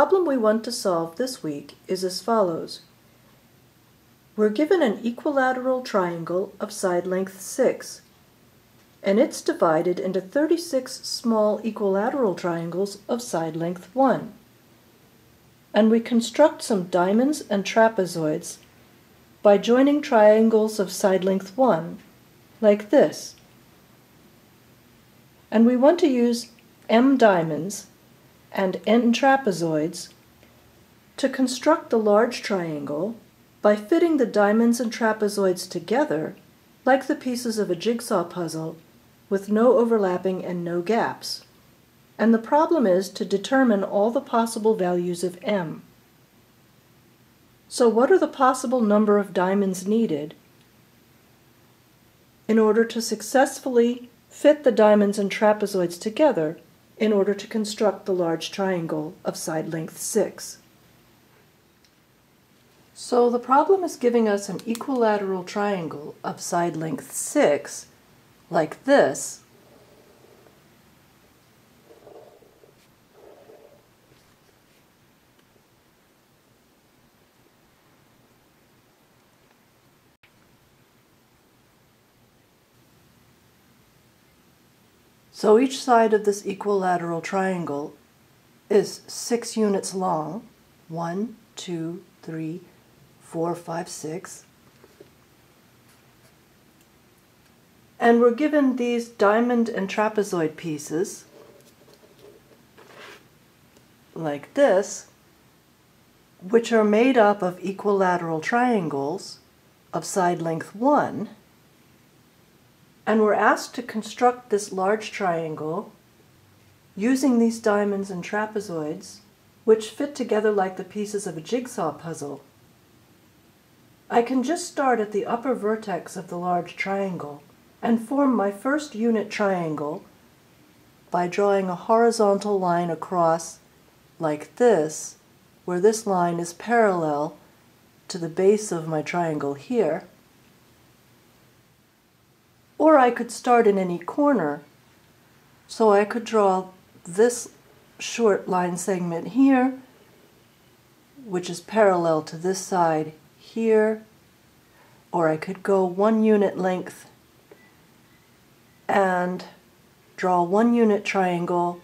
problem we want to solve this week is as follows. We're given an equilateral triangle of side length 6, and it's divided into 36 small equilateral triangles of side length 1. And we construct some diamonds and trapezoids by joining triangles of side length 1, like this. And we want to use M diamonds and N trapezoids to construct a large triangle by fitting the diamonds and trapezoids together like the pieces of a jigsaw puzzle with no overlapping and no gaps. And the problem is to determine all the possible values of M. So what are the possible number of diamonds needed in order to successfully fit the diamonds and trapezoids together in order to construct the large triangle of side length 6? So the problem is giving us an equilateral triangle of side length 6, like this, so each side of this equilateral triangle is 6 units long, 1, 2, 3, 4, 5, 6. And we're given these diamond and trapezoid pieces, like this, which are made up of equilateral triangles of side length 1. And we're asked to construct this large triangle using these diamonds and trapezoids, which fit together like the pieces of a jigsaw puzzle. I can just start at the upper vertex of the large triangle and form my first unit triangle by drawing a horizontal line across like this, where this line is parallel to the base of my triangle here. Or I could start in any corner, so I could draw this short line segment here, which is parallel to this side here, or I could go 1 unit length and draw 1 unit triangle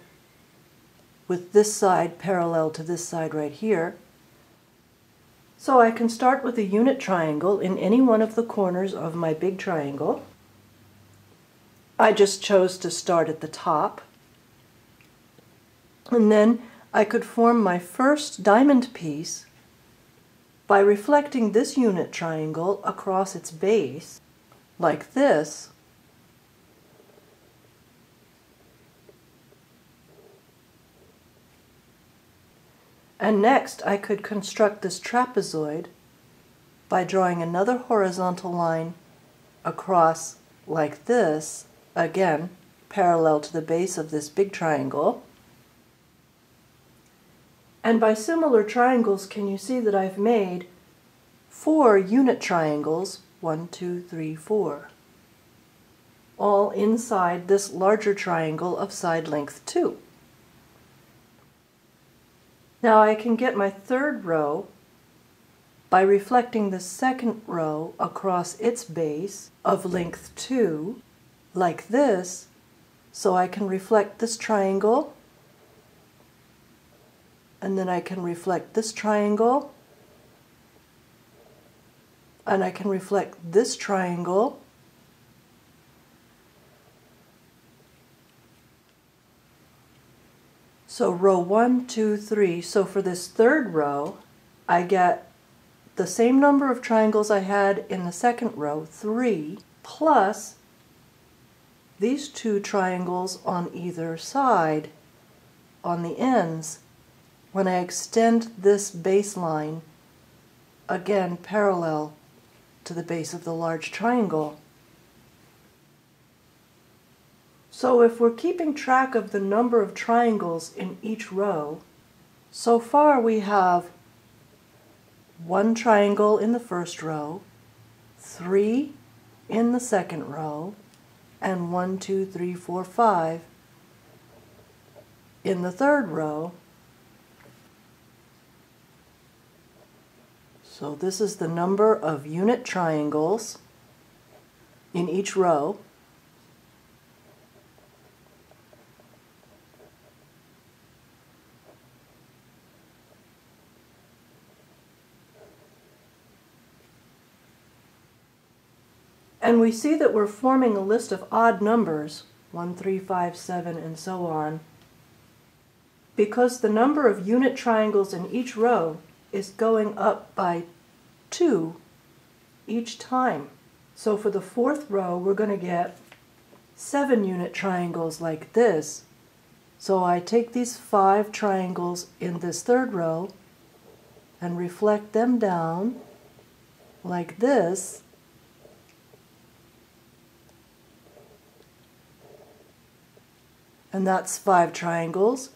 with this side parallel to this side right here. So I can start with a unit triangle in any one of the corners of my big triangle. I just chose to start at the top, and then I could form my first diamond piece by reflecting this unit triangle across its base, like this, and next I could construct this trapezoid by drawing another horizontal line across like this, again, parallel to the base of this big triangle. And by similar triangles, can you see that I've made 4 unit triangles, 1, 2, 3, 4, all inside this larger triangle of side length 2. Now I can get my third row by reflecting the second row across its base of length 2, like this, so I can reflect this triangle, and then I can reflect this triangle, and I can reflect this triangle, so row 1, 2, 3, so for this third row I get the same number of triangles I had in the second row, 3, plus these 2 triangles on either side, on the ends, when I extend this baseline, again parallel to the base of the large triangle. So if we're keeping track of the number of triangles in each row, so far we have 1 triangle in the first row, 3 in the second row, and 1, 2, 3, 4, 5 in the third row. So this is the number of unit triangles in each row. And we see that we're forming a list of odd numbers, 1, 3, 5, 7, and so on, because the number of unit triangles in each row is going up by 2 each time. So for the fourth row, we're going to get 7 unit triangles like this. So I take these 5 triangles in this third row and reflect them down like this. And that's 5 triangles,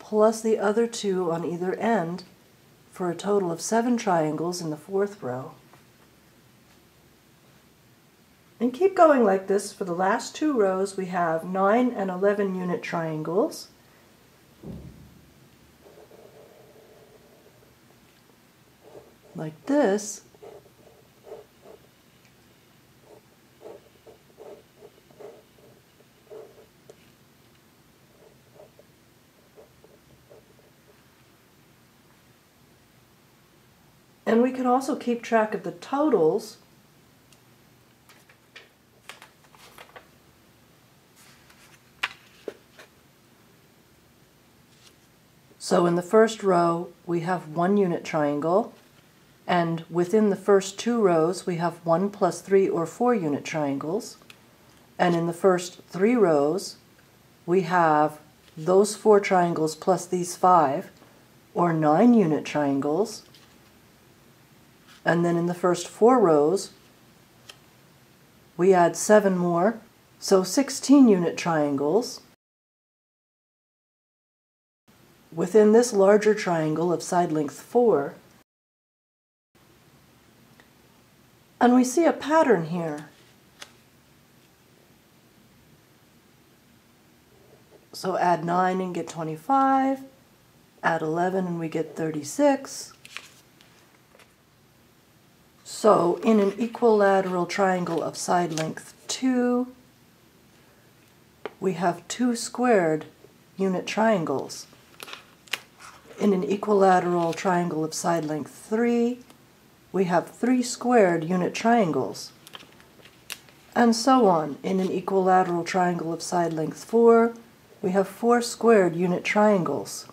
plus the other 2 on either end, for a total of 7 triangles in the fourth row. And keep going like this. For the last 2 rows, we have 9 and 11 unit triangles. Like this. And we can also keep track of the totals . So in the first row we have 1 unit triangle, and within the first 2 rows we have 1 plus 3 or 4 unit triangles, and in the first 3 rows we have those 4 triangles plus these 5 or 9 unit triangles. And then in the first 4 rows, we add 7 more, so 16 unit triangles. Within this larger triangle of side length 4, and we see a pattern here. So add 9 and get 25, add 11 and we get 36. So in an equilateral triangle of side length 2, we have 2 squared unit triangles. In an equilateral triangle of side length 3, we have 3 squared unit triangles. And so on. In an equilateral triangle of side length 4, we have 4 squared unit triangles.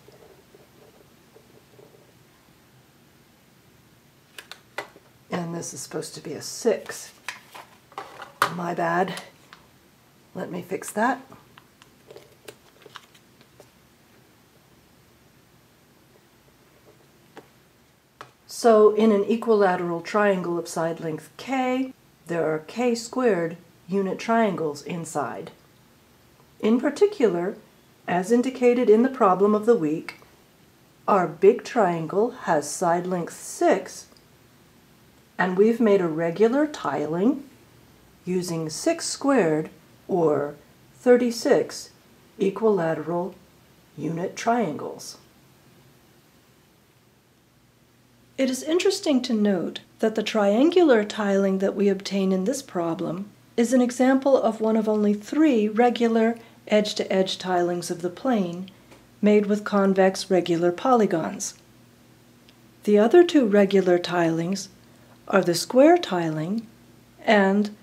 And this is supposed to be a 6. My bad. Let me fix that. So in an equilateral triangle of side length k, there are k² unit triangles inside. In particular, as indicated in the problem of the week, our big triangle has side length 6, and we've made a regular tiling using 6 squared, or 36, equilateral unit triangles. It is interesting to note that the triangular tiling that we obtain in this problem is an example of one of only 3 regular edge-to-edge tilings of the plane made with convex regular polygons. The other 2 regular tilings are the square tiling and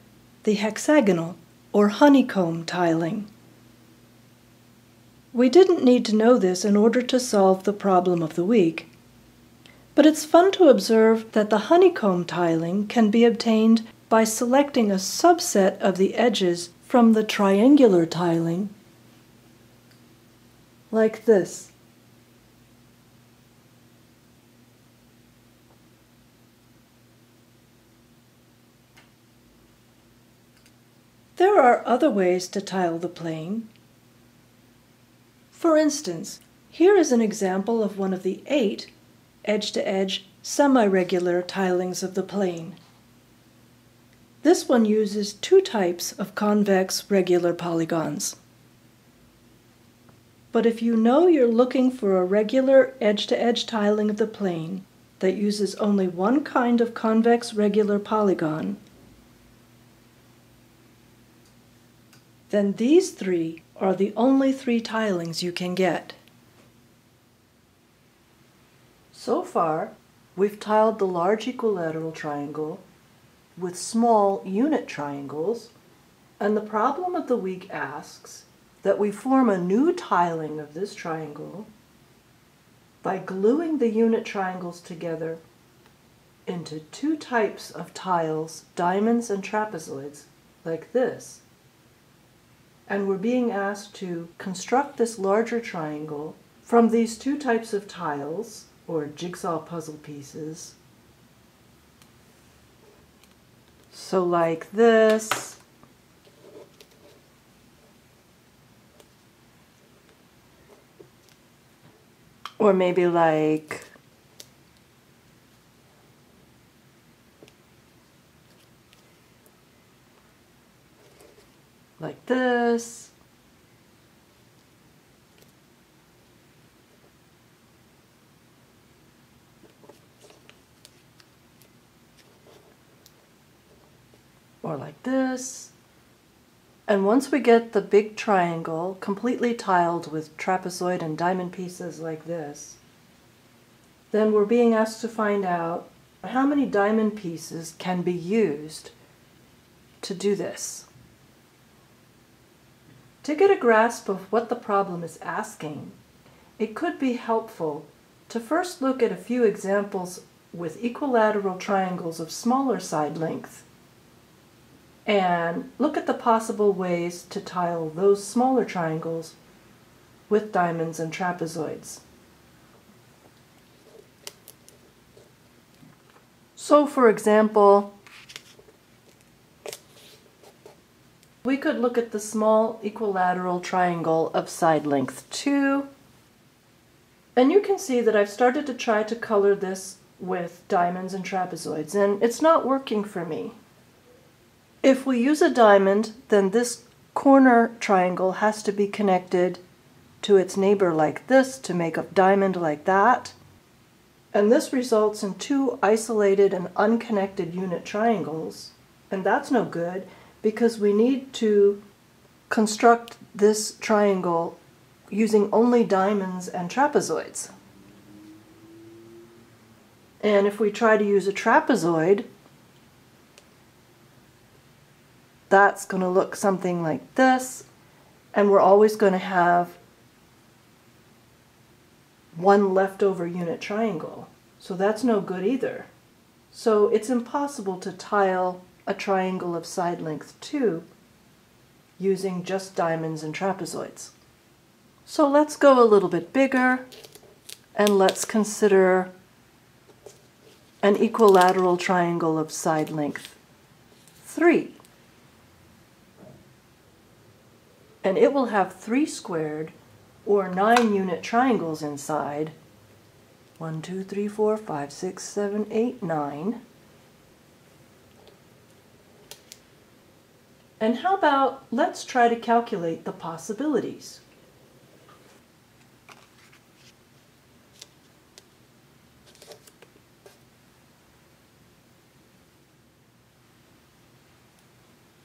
the hexagonal or honeycomb tiling. We didn't need to know this in order to solve the problem of the week, but it's fun to observe that the honeycomb tiling can be obtained by selecting a subset of the edges from the triangular tiling, like this. There are other ways to tile the plane. For instance, here is an example of one of the 8 edge-to-edge semi-regular tilings of the plane. This one uses 2 types of convex regular polygons. But if you know you're looking for a regular edge-to-edge tiling of the plane, that uses only one kind of convex regular polygon, then these three are the only three tilings you can get. So far, we've tiled the large equilateral triangle with small unit triangles, and the problem of the week asks that we form a new tiling of this triangle by gluing the unit triangles together into two types of tiles, diamonds and trapezoids, like this. And we're being asked to construct this larger triangle from these two types of tiles, or jigsaw puzzle pieces. So like this, or maybe like this, or like this. And once we get the big triangle completely tiled with trapezoid and diamond pieces like this, then we're being asked to find out how many diamond pieces can be used to do this. To get a grasp of what the problem is asking, it could be helpful to first look at a few examples with equilateral triangles of smaller side length and look at the possible ways to tile those smaller triangles with diamonds and trapezoids. So, for example, we could look at the small equilateral triangle of side length 2, and you can see that I've started to try to color this with diamonds and trapezoids, and it's not working for me. If we use a diamond, then this corner triangle has to be connected to its neighbor like this to make a diamond like that, and this results in two isolated and unconnected unit triangles, and that's no good, because we need to construct this triangle using only diamonds and trapezoids. And if we try to use a trapezoid, that's going to look something like this, and we're always going to have one leftover unit triangle. So that's no good either. So it's impossible to tile a triangle of side length 2 using just diamonds and trapezoids. So let's go a little bit bigger and let's consider an equilateral triangle of side length 3. And it will have 3 squared or 9 unit triangles inside. 1, 2, 3, 4, 5, 6, 7, 8, 9. And how about, let's try to calculate the possibilities.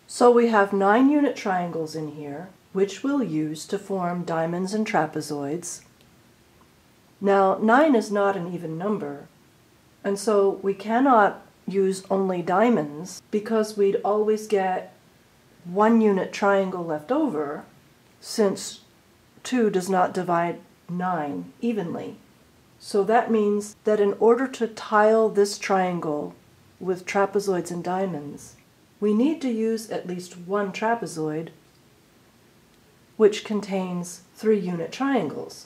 So we have 9 unit triangles in here, which we'll use to form diamonds and trapezoids. Now, 9 is not an even number, and so we cannot use only diamonds because we'd always get one unit triangle left over, since 2 does not divide 9 evenly. So that means that in order to tile this triangle with trapezoids and diamonds, we need to use at least one trapezoid, which contains 3 unit triangles.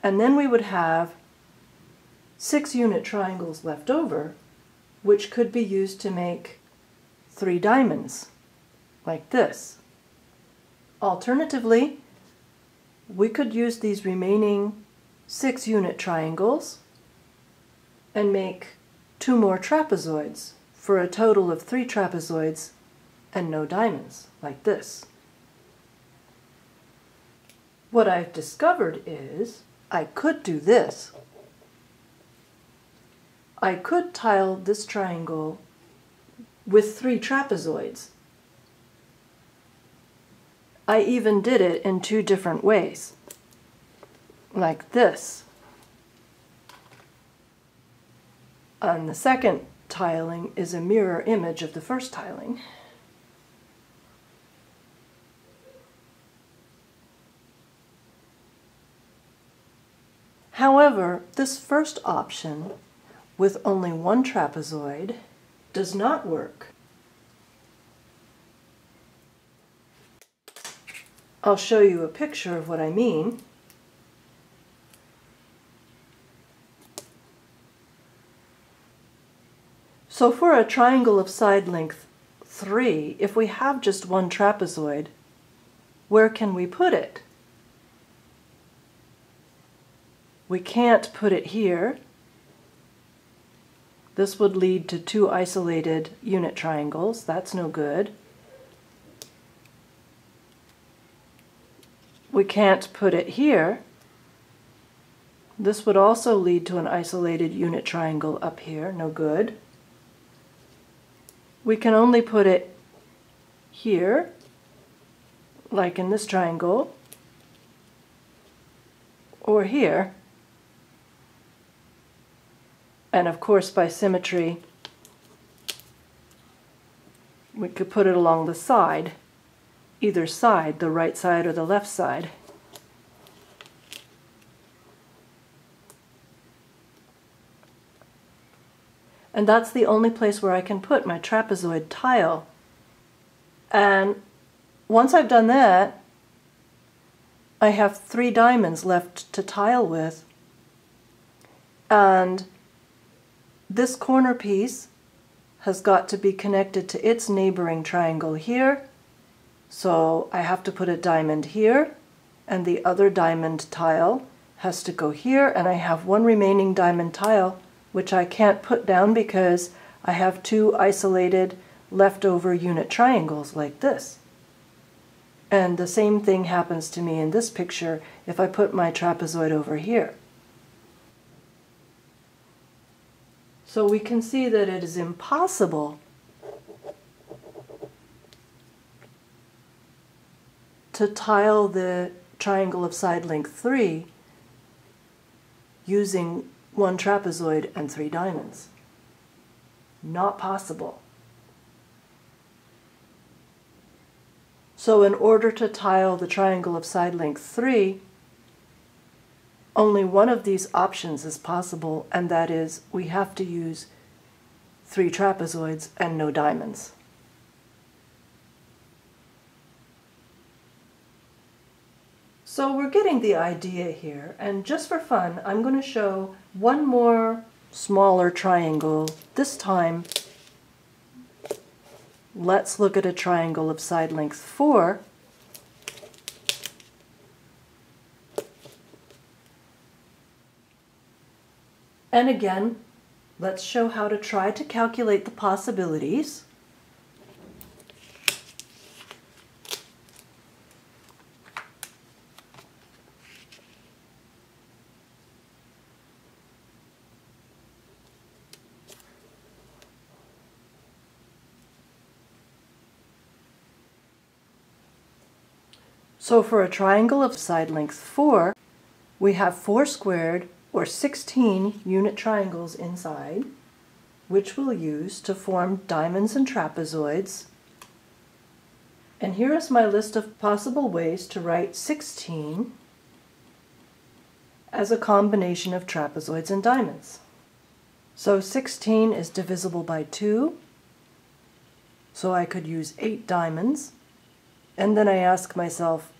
And then we would have 6 unit triangles left over, which could be used to make 3 diamonds, like this. Alternatively, we could use these remaining 6 unit triangles and make 2 more trapezoids for a total of 3 trapezoids and no diamonds, like this. What I've discovered is I could do this, I could tile this triangle with 3 trapezoids. I even did it in 2 different ways, like this. And the second tiling is a mirror image of the first tiling. However, this first option with only 1 trapezoid does not work. I'll show you a picture of what I mean. So for a triangle of side length 3, if we have just 1 trapezoid, where can we put it? We can't put it here. This would lead to 2 isolated unit triangles. That's no good. We can't put it here. This would also lead to an isolated unit triangle up here. No good. We can only put it here, like in this triangle, or here. And of course, by symmetry, we could put it along the side, either side, the right side or the left side. And that's the only place where I can put my trapezoid tile. And once I've done that, I have 3 diamonds left to tile with. And this corner piece has got to be connected to its neighboring triangle here. So I have to put a diamond here, and the other diamond tile has to go here, and I have 1 remaining diamond tile, which I can't put down because I have 2 isolated leftover unit triangles like this. And the same thing happens to me in this picture if I put my trapezoid over here. So we can see that it is impossible to tile the triangle of side length 3 using 1 trapezoid and 3 diamonds. Not possible. So in order to tile the triangle of side length 3, only one of these options is possible, and that is we have to use 3 trapezoids and no diamonds. So we're getting the idea here, and just for fun, I'm going to show 1 more smaller triangle. This time, let's look at a triangle of side length 4. And again, let's show how to try to calculate the possibilities. So for a triangle of side length 4, we have 4 squared, or 16 unit triangles inside, which we'll use to form diamonds and trapezoids. And here is my list of possible ways to write 16 as a combination of trapezoids and diamonds. So 16 is divisible by 2, so I could use 8 diamonds. And then I ask myself,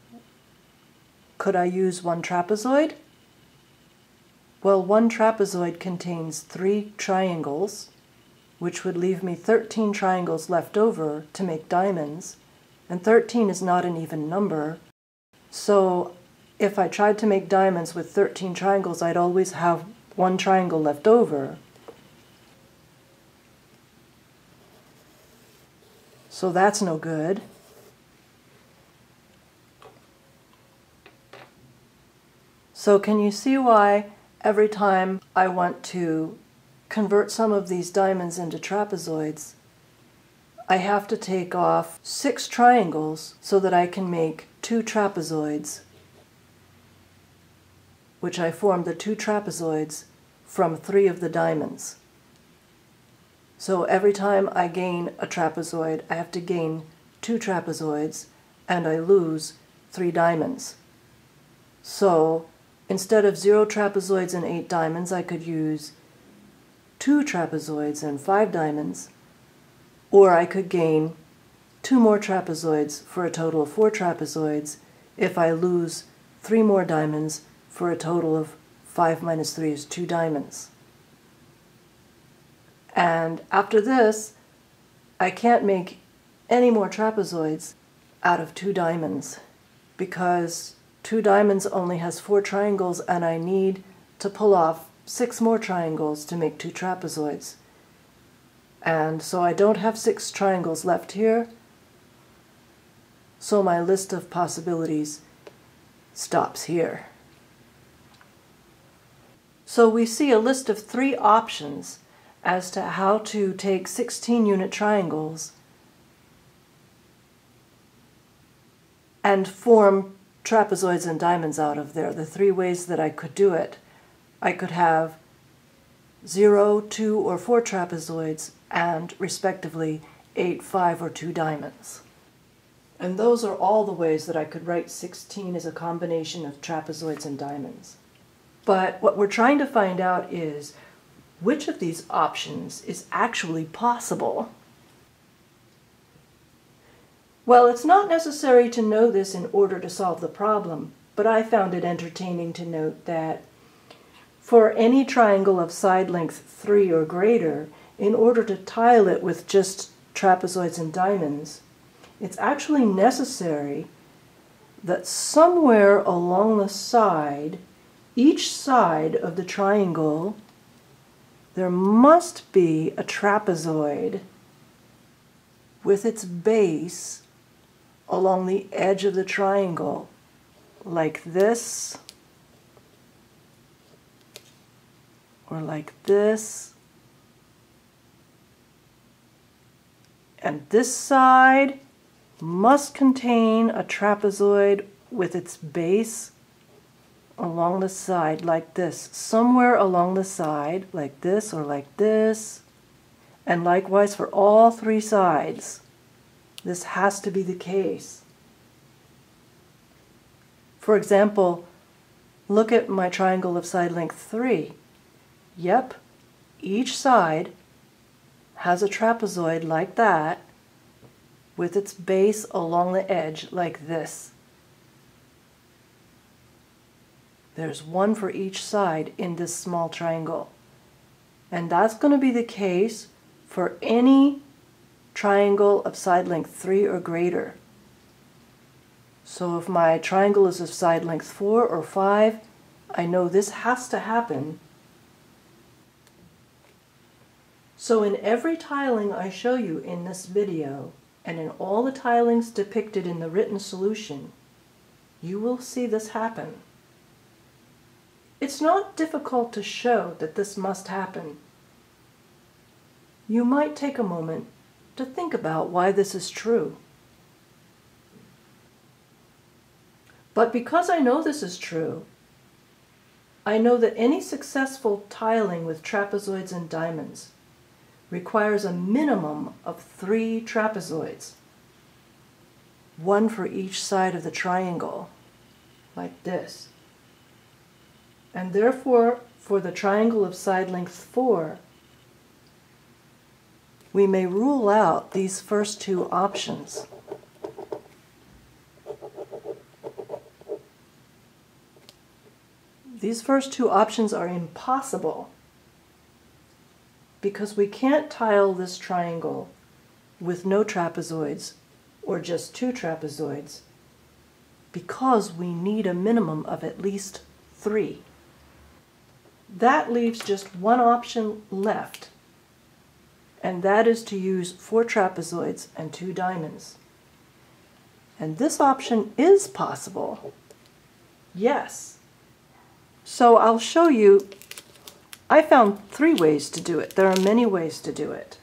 could I use 1 trapezoid? Well, 1 trapezoid contains 3 triangles, which would leave me 13 triangles left over to make diamonds, and 13 is not an even number. So if I tried to make diamonds with 13 triangles, I'd always have 1 triangle left over. So that's no good. So can you see why every time I want to convert some of these diamonds into trapezoids, I have to take off 6 triangles so that I can make 2 trapezoids, which I formed the 2 trapezoids from 3 of the diamonds. So every time I gain a trapezoid, I have to gain 2 trapezoids and I lose 3 diamonds. So instead of 0 trapezoids and 8 diamonds, I could use 2 trapezoids and 5 diamonds, or I could gain 2 more trapezoids for a total of 4 trapezoids if I lose 3 more diamonds for a total of 5 minus 3 is 2 diamonds. And after this, I can't make any more trapezoids out of 2 diamonds because 2 diamonds only has 4 triangles and I need to pull off 6 more triangles to make 2 trapezoids. And so I don't have 6 triangles left here, so my list of possibilities stops here. So we see a list of 3 options as to how to take 16-unit triangles and form trapezoids and diamonds out of there. The 3 ways that I could do it. I could have 0, 2, or 4 trapezoids and, respectively, 8, 5, or 2 diamonds. And those are all the ways that I could write 16 as a combination of trapezoids and diamonds. But what we're trying to find out is which of these options is actually possible. Well, it's not necessary to know this in order to solve the problem, but I found it entertaining to note that for any triangle of side length 3 or greater, in order to tile it with just trapezoids and diamonds, it's actually necessary that somewhere along the side, each side of the triangle, there must be a trapezoid with its base along the edge of the triangle, like this, or like this, and this side must contain a trapezoid with its base along the side like this, somewhere along the side like this or like this, and likewise for all 3 sides. This has to be the case. For example, look at my triangle of side length 3. Yep, each side has a trapezoid like that with its base along the edge like this. There's one for each side in this small triangle. And that's going to be the case for any triangle of side length 3 or greater. So if my triangle is of side length 4 or 5, I know this has to happen. So in every tiling I show you in this video, and in all the tilings depicted in the written solution, you will see this happen. It's not difficult to show that this must happen. You might take a moment to think about why this is true. But because I know this is true, I know that any successful tiling with trapezoids and diamonds requires a minimum of 3 trapezoids, 1 for each side of the triangle, like this. And therefore, for the triangle of side length 4, we may rule out these first 2 options. These first 2 options are impossible, because we can't tile this triangle with no trapezoids or just 2 trapezoids because we need a minimum of at least 3. That leaves just one option left, and that is to use 4 trapezoids and 2 diamonds. And this option is possible. Yes. So I'll show you I found three ways to do it. There are many ways to do it.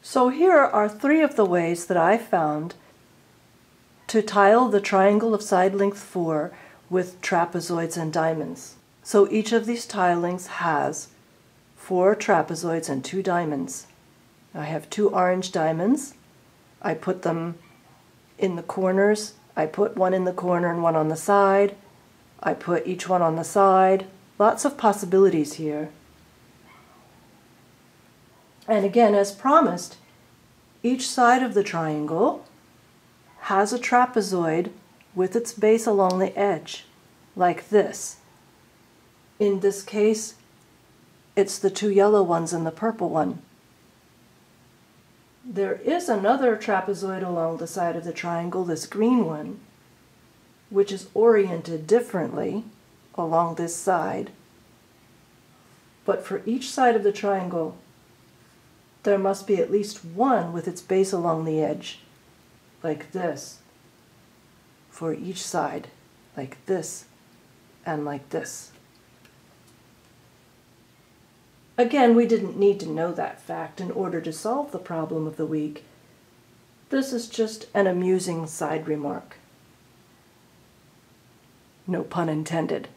So here are three of the ways that I found to tile the triangle of side length 4 with trapezoids and diamonds. So each of these tilings has 4 trapezoids and 2 diamonds. I have 2 orange diamonds. I put them in the corners. I put one in the corner and one on the side. I put each one on the side. Lots of possibilities here. And again, as promised, each side of the triangle has a trapezoid with its base along the edge, like this. In this case, it's the 2 yellow ones and the purple one. There is another trapezoid along the side of the triangle, this green one, which is oriented differently along this side. But for each side of the triangle, there must be at least one with its base along the edge, like this, for each side, like this, and like this. Again, we didn't need to know that fact in order to solve the problem of the week. This is just an amusing side remark. No pun intended.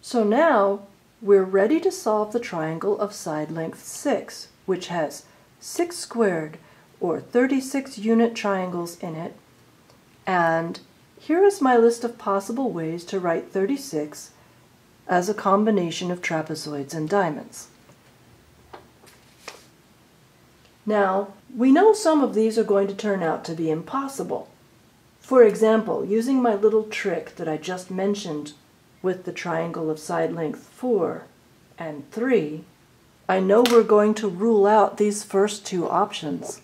So now we're ready to solve the triangle of side length 6, which has 6 squared, or 36 unit triangles in it. And here is my list of possible ways to write 36 as a combination of trapezoids and diamonds. Now, we know some of these are going to turn out to be impossible. For example, using my little trick that I just mentioned with the triangle of side length 4 and 3, I know we're going to rule out these first 2 options,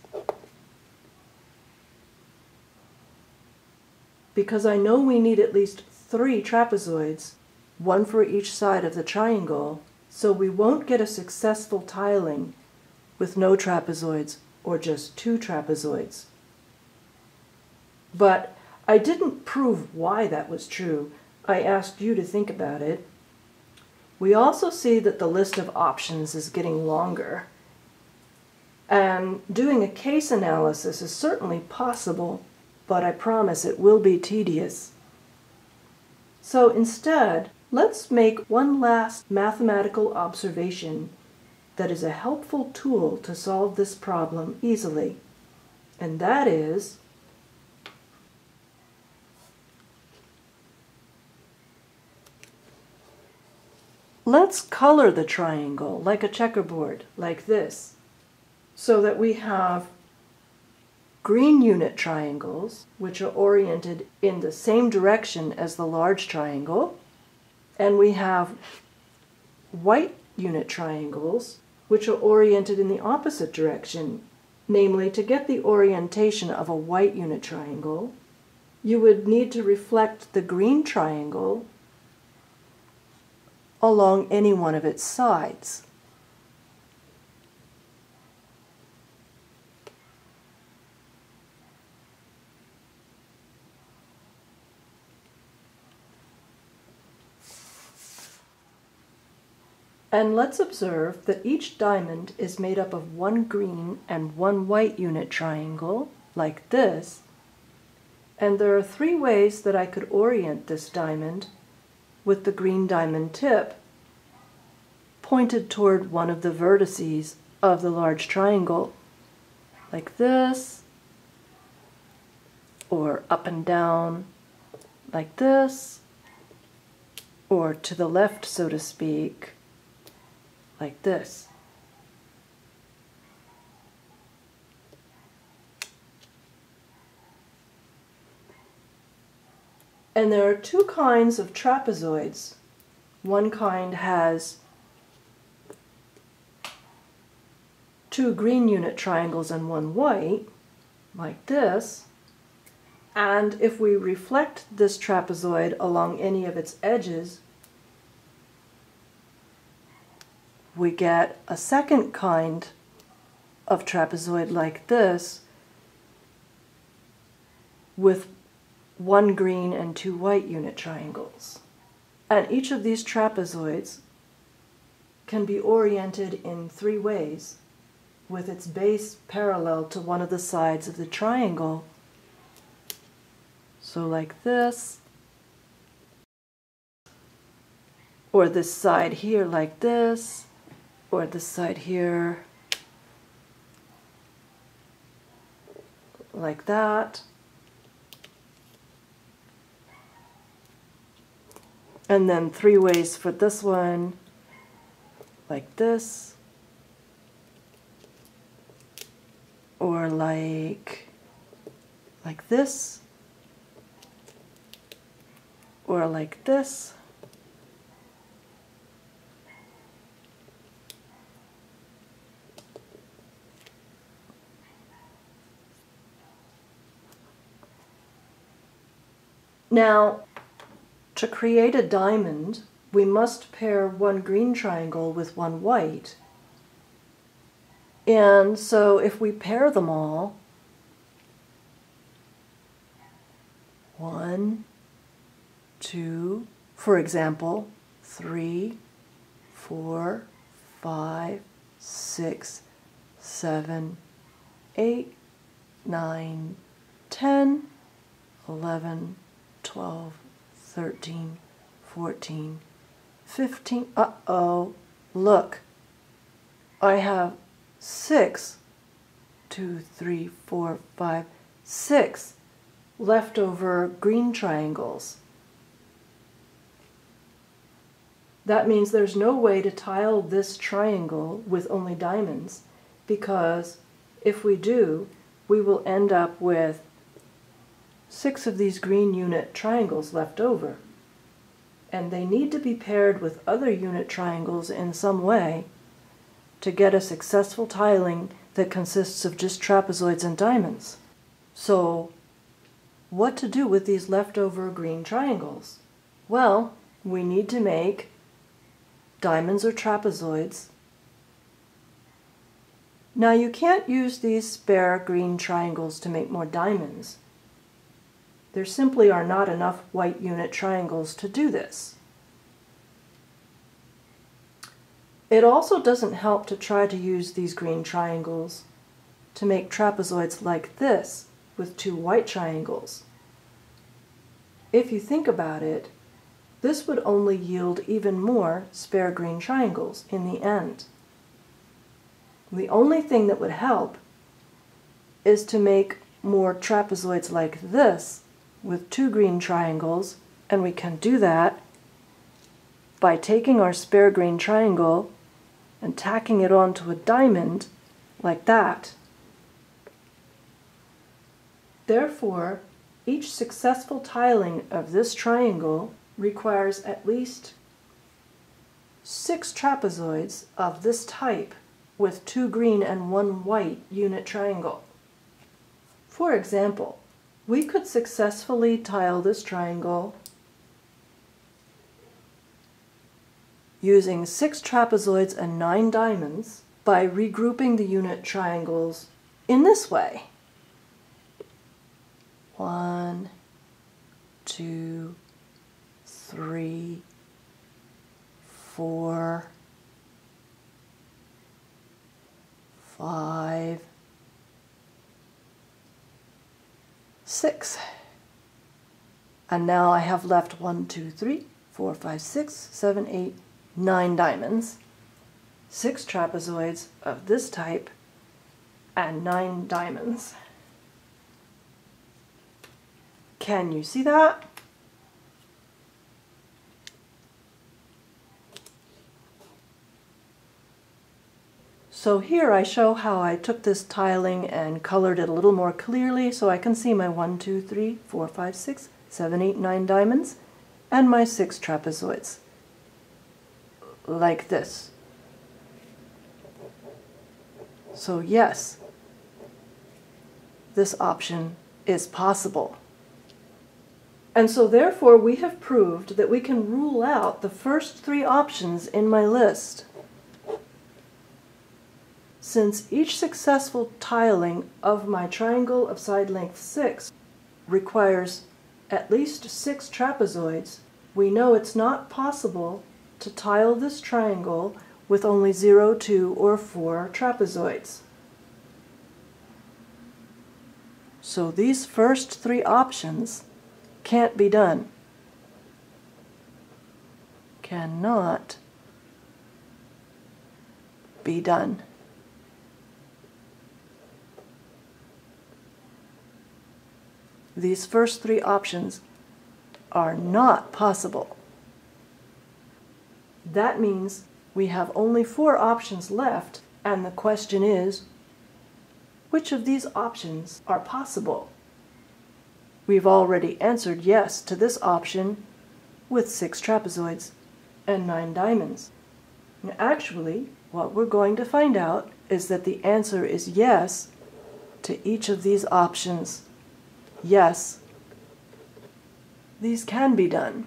because I know we need at least 3 trapezoids, one for each side of the triangle, so we won't get a successful tiling with no trapezoids or just 2 trapezoids. But I didn't prove why that was true. I asked you to think about it. We also see that the list of options is getting longer, and doing a case analysis is certainly possible, but I promise it will be tedious. So instead, let's make one last mathematical observation that is a helpful tool to solve this problem easily, and that is, let's color the triangle like a checkerboard, like this, so that we have green unit triangles, which are oriented in the same direction as the large triangle, and we have white unit triangles, which are oriented in the opposite direction. Namely, to get the orientation of a white unit triangle, you would need to reflect the green triangle along any one of its sides. And let's observe that each diamond is made up of one green and one white unit triangle, like this, and there are 3 ways that I could orient this diamond with the green diamond tip pointed toward one of the vertices of the large triangle, like this, or up and down, like this, or to the left, so to speak, like this. And there are 2 kinds of trapezoids. One kind has 2 green unit triangles and 1 white, like this. And if we reflect this trapezoid along any of its edges, we get a second kind of trapezoid like this with one green and two white unit triangles. And each of these trapezoids can be oriented in three ways, with its base parallel to one of the sides of the triangle. So like this, or this side here like this, or this side here like that. And then three ways for this one, like this, or like this, or like this, Now, to create a diamond, we must pair one green triangle with one white. And so if we pair them all, one, two, for example, 3, 4, 5, 6, 7, 8, 9, 10, 11, 12, 13, 14, 15. Uh-oh, look, I have 6 leftover green triangles. That means there's no way to tile this triangle with only diamonds, because if we do, we will end up with 6 of these green unit triangles left over. And they need to be paired with other unit triangles in some way to get a successful tiling that consists of just trapezoids and diamonds. So, what to do with these leftover green triangles? Well, we need to make diamonds or trapezoids. Now, you can't use these spare green triangles to make more diamonds. There simply are not enough white unit triangles to do this. It also doesn't help to try to use these green triangles to make trapezoids like this with two white triangles. If you think about it, this would only yield even more spare green triangles in the end. The only thing that would help is to make more trapezoids like this with two green triangles, and we can do that by taking our spare green triangle and tacking it onto a diamond like that. Therefore, each successful tiling of this triangle requires at least 6 trapezoids of this type with 2 green and 1 white unit triangle. For example, we could successfully tile this triangle using 6 trapezoids and 9 diamonds by regrouping the unit triangles in this way. 1, 2, 3, 4, 5, 6. And now I have left 1, 2, 3, 4, 5, 6, 7, 8, 9 diamonds, 6 trapezoids of this type, and 9 diamonds. Can you see that? So here I show how I took this tiling and colored it a little more clearly so I can see my 1, 2, 3, 4, 5, 6, 7, 8, 9 diamonds and my 6 trapezoids. Like this. So yes, this option is possible. And so therefore we have proved that we can rule out the first 3 options in my list. since each successful tiling of my triangle of side length 6 requires at least 6 trapezoids, we know it's not possible to tile this triangle with only 0, 2, or 4 trapezoids. So these first 3 options can't be done. Cannot be done. These first 3 options are not possible. That means we have only 4 options left, and the question is, which of these options are possible? We've already answered yes to this option with 6 trapezoids and 9 diamonds. And actually, what we're going to find out is that the answer is yes to each of these options. Yes, these can be done.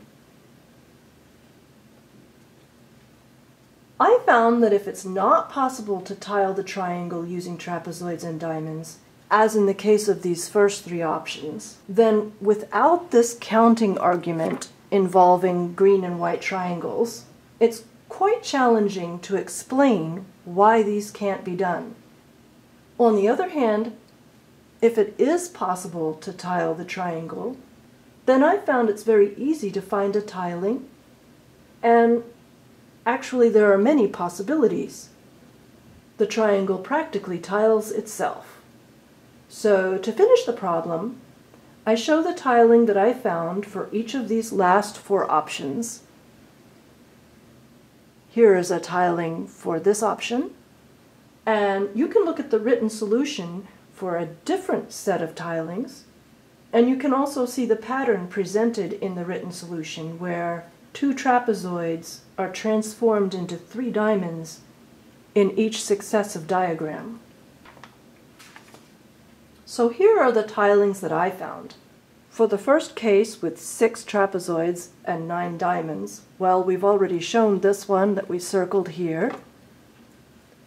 I found that if it's not possible to tile the triangle using trapezoids and diamonds, as in the case of these first 3 options, then without this counting argument involving green and white triangles, it's quite challenging to explain why these can't be done. On the other hand, if it is possible to tile the triangle, then I found it's very easy to find a tiling, and actually there are many possibilities. The triangle practically tiles itself. So to finish the problem, I show the tiling that I found for each of these last 4 options. Here is a tiling for this option, and you can look at the written solution for a different set of tilings, and you can also see the pattern presented in the written solution where 2 trapezoids are transformed into 3 diamonds in each successive diagram. So here are the tilings that I found. For the first case with 6 trapezoids and 9 diamonds, well, we've already shown this one that we circled here.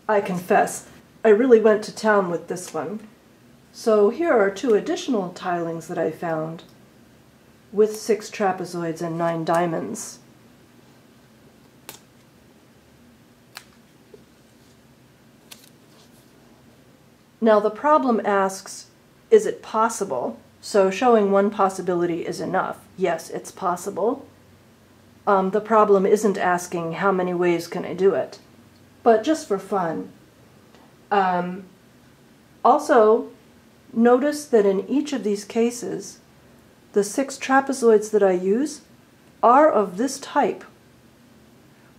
I confess, I really went to town with this one. So here are 2 additional tilings that I found with 6 trapezoids and 9 diamonds. Now the problem asks, is it possible? So showing one possibility is enough. Yes, it's possible. The problem isn't asking how many ways can I do it, but just for fun. Also, notice that in each of these cases, the 6 trapezoids that I use are of this type,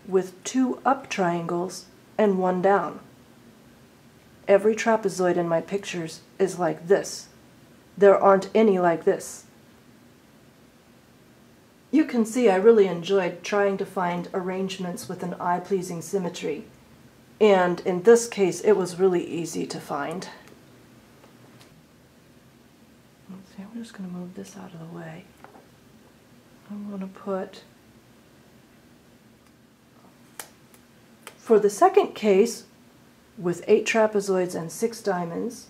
with 2 up triangles and 1 down. Every trapezoid in my pictures is like this. There aren't any like this. You can see I really enjoyed trying to find arrangements with an eye-pleasing symmetry, and in this case it was really easy to find. Okay, I'm just going to move this out of the way. I'm going to put... For the second case, with 8 trapezoids and 6 diamonds,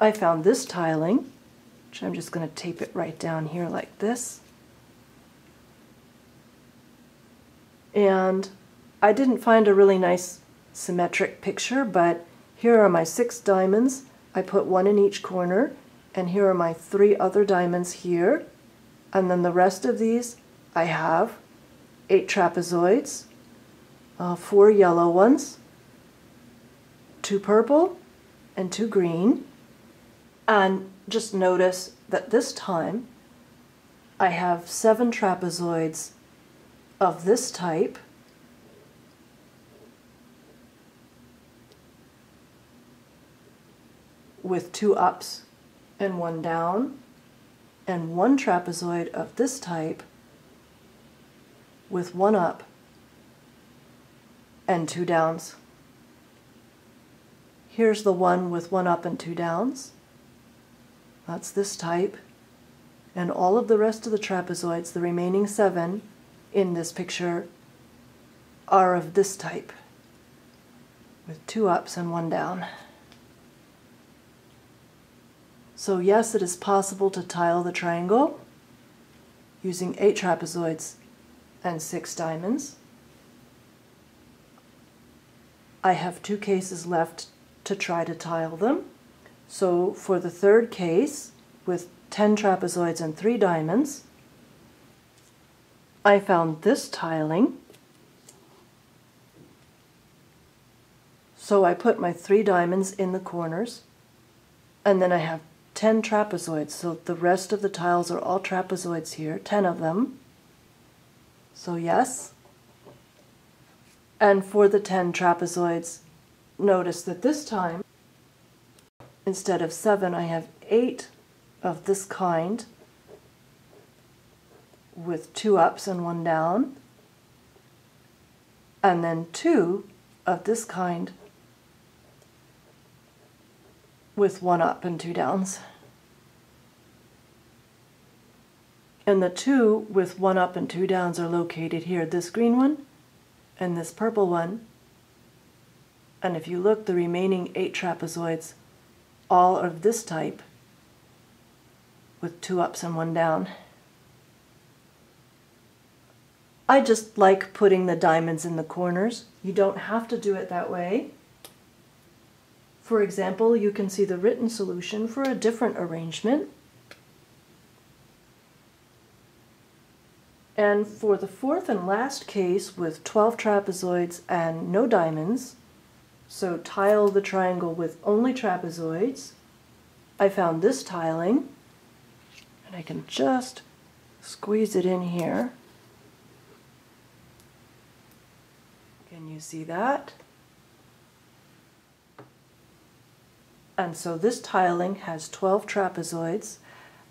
I found this tiling, which I'm just going to tape it right down here like this. And I didn't find a really nice symmetric picture, but here are my 6 diamonds. I put 1 in each corner, and here are my 3 other diamonds here. And then the rest of these, I have 8 trapezoids, 4 yellow ones, 2 purple, and 2 green. And just notice that this time I have 7 trapezoids of this type, with 2 ups and 1 down, and 1 trapezoid of this type with 1 up and 2 downs. Here's the one with 1 up and 2 downs. That's this type, and all of the rest of the trapezoids, the remaining 7 in this picture, are of this type. with 2 ups and 1 down. So yes, it is possible to tile the triangle using 8 trapezoids and 6 diamonds. I have 2 cases left to try to tile them. So for the third case, with 10 trapezoids and 3 diamonds, I found this tiling. So I put my 3 diamonds in the corners, and then I have 10 trapezoids, so the rest of the tiles are all trapezoids here, 10 of them. So yes. And for the 10 trapezoids, notice that this time, instead of 7, I have 8 of this kind with 2 ups and 1 down, and then 2 of this kind with 1 up and 2 downs. And the 2 with 1 up and 2 downs are located here, this green one and this purple one. And if you look, the remaining 8 trapezoids all are of this type with 2 ups and 1 down. I just like putting the diamonds in the corners. You don't have to do it that way. For example, you can see the written solution for a different arrangement. And for the fourth and last case, with 12 trapezoids and no diamonds, so tile the triangle with only trapezoids, I found this tiling, and I can just squeeze it in here. Can you see that? And so this tiling has 12 trapezoids,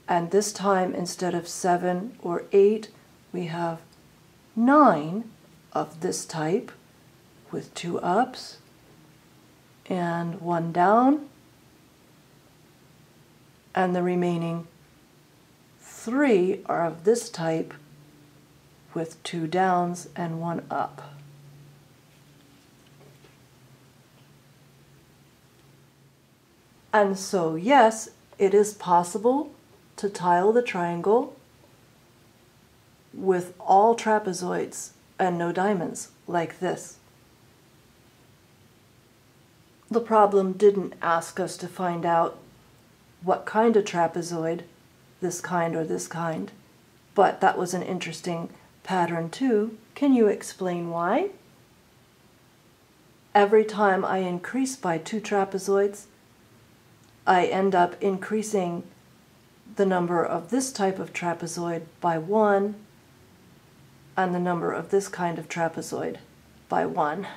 and this time, instead of 7 or 8, we have 9 of this type with 2 ups and 1 down, and the remaining 3 are of this type with 2 downs and 1 up. And so, yes, it is possible to tile the triangle with all trapezoids and no diamonds, like this. The problem didn't ask us to find out what kind of trapezoid, this kind or this kind, but that was an interesting pattern too. Can you explain why? Every time I increase by 2 trapezoids, I end up increasing the number of this type of trapezoid by 1 and the number of this kind of trapezoid by 1.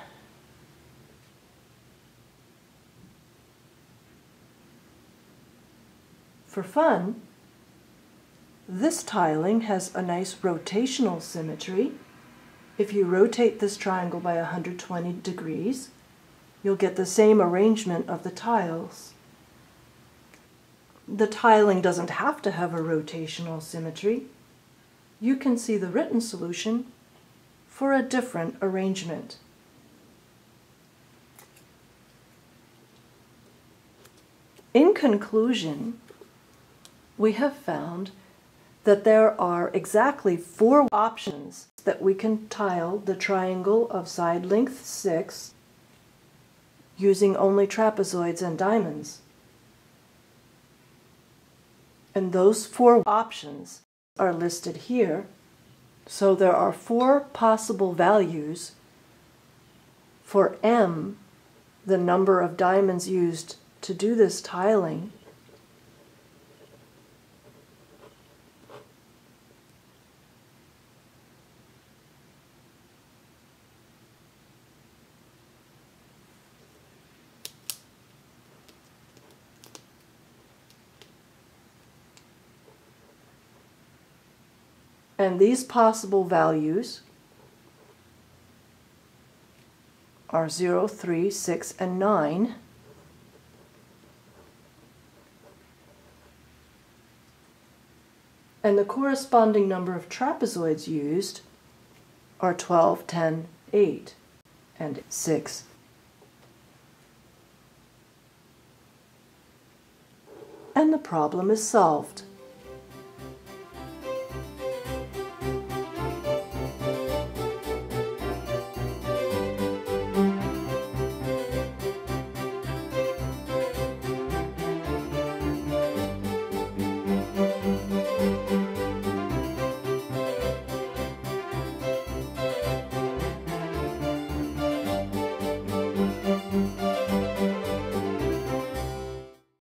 For fun, this tiling has a nice rotational symmetry. If you rotate this triangle by 120 degrees, you'll get the same arrangement of the tiles. The tiling doesn't have to have a rotational symmetry. You can see the written solution for a different arrangement. In conclusion, we have found that there are exactly 4 options that we can tile the triangle of side length 6 using only trapezoids and diamonds. And those 4 options are listed here. So there are 4 possible values for M, the number of diamonds used to do this tiling. And these possible values are 0, 3, 6, and 9. And the corresponding number of trapezoids used are 12, 10, 8, and 6. and the problem is solved.